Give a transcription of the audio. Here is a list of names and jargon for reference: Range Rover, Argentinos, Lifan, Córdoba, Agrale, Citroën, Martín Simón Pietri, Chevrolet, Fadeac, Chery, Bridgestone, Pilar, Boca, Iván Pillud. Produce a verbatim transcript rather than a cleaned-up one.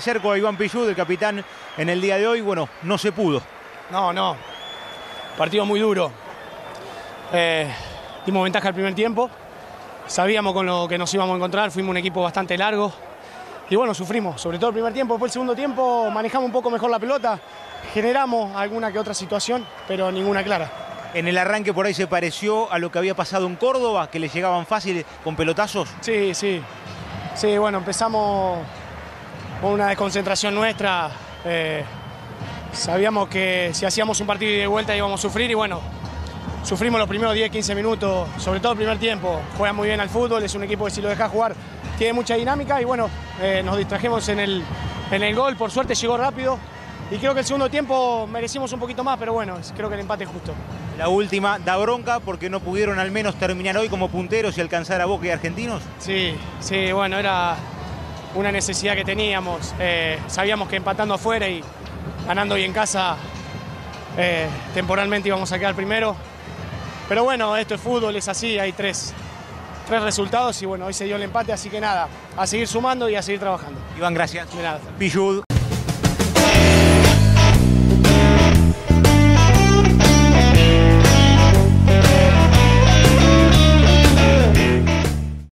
Acerco a Iván Pillud, el capitán, en el día de hoy. Bueno, no se pudo. No, no. Partido muy duro. Eh, dimos ventaja al primer tiempo. Sabíamos con lo que nos íbamos a encontrar. Fuimos un equipo bastante largo. Y bueno, sufrimos. Sobre todo el primer tiempo. Después el segundo tiempo manejamos un poco mejor la pelota. Generamos alguna que otra situación, pero ninguna clara. En el arranque por ahí se pareció a lo que había pasado en Córdoba, que le llegaban fácil con pelotazos. Sí, sí. Sí, bueno, empezamos con una desconcentración nuestra. Eh, sabíamos que si hacíamos un partido de vuelta íbamos a sufrir y bueno, sufrimos los primeros diez, quince minutos, sobre todo el primer tiempo. Juega muy bien al fútbol, es un equipo que si lo dejas jugar tiene mucha dinámica y bueno, eh, nos distrajimos en el, en el gol. Por suerte llegó rápido. Y creo que el segundo tiempo merecimos un poquito más, pero bueno, creo que el empate es justo. La última da bronca porque no pudieron al menos terminar hoy como punteros y alcanzar a Boca y Argentinos. Sí, sí, bueno, era una necesidad que teníamos. Eh, sabíamos que empatando afuera y ganando hoy en casa, eh, temporalmente íbamos a quedar primero. Pero bueno, esto es fútbol, es así, hay tres. Tres resultados y bueno, hoy se dio el empate, así que nada, a seguir sumando y a seguir trabajando. Iván, gracias. De nada. Pillud.